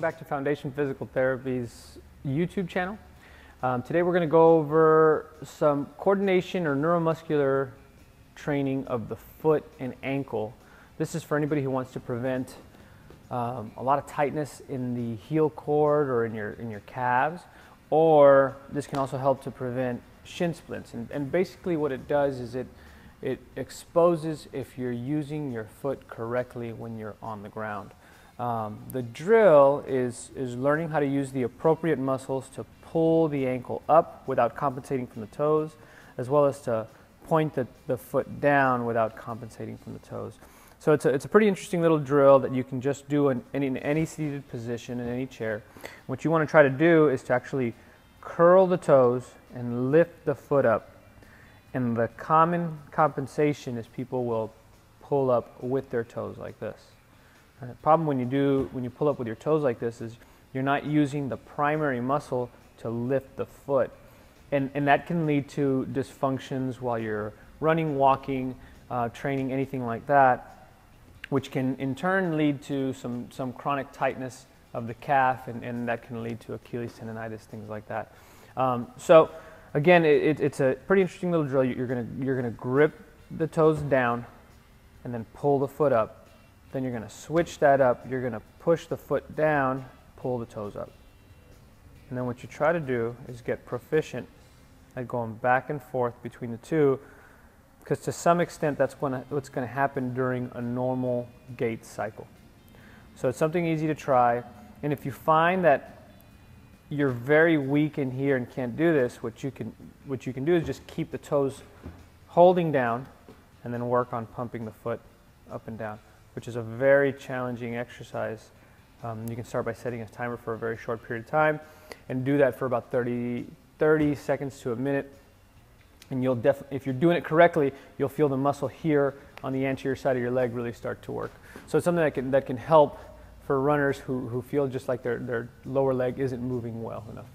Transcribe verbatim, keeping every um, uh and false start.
Welcome back to Foundation Physical Therapy's YouTube channel. Um, today we're going to go over some coordination or neuromuscular training of the foot and ankle. This is for anybody who wants to prevent um, a lot of tightness in the heel cord or in your, in your calves, or this can also help to prevent shin splints. And, and basically what it does is it, it exposes if you're using your foot correctly when you're on the ground. Um, the drill is, is learning how to use the appropriate muscles to pull the ankle up without compensating from the toes, as well as to point the, the foot down without compensating from the toes. So it's a, it's a pretty interesting little drill that you can just do in, in, in any seated position, in any chair. What you want to try to do is to actually curl the toes and lift the foot up. And the common compensation is people will pull up with their toes like this. The problem when you do, when you pull up with your toes like this is you're not using the primary muscle to lift the foot. And, and that can lead to dysfunctions while you're running, walking, uh, training, anything like that, which can in turn lead to some, some chronic tightness of the calf, and, and that can lead to Achilles tendinitis, things like that. Um, so again, it, it's a pretty interesting little drill. You're gonna, you're gonna grip the toes down and then pull the foot up. Then you're going to switch that up, you're going to push the foot down, pull the toes up. And then what you try to do is get proficient at going back and forth between the two, because to some extent that's gonna, what's going to happen during a normal gait cycle. So it's something easy to try, and if you find that you're very weak in here and can't do this, what you can, what you can do is just keep the toes holding down and then work on pumping the foot up and down, which is a very challenging exercise. Um, you can start by setting a timer for a very short period of time and do that for about thirty, thirty seconds to a minute. And you'll def if you're doing it correctly, you'll feel the muscle here on the anterior side of your leg really start to work. So it's something that can, that can help for runners who, who feel just like their, their lower leg isn't moving well enough.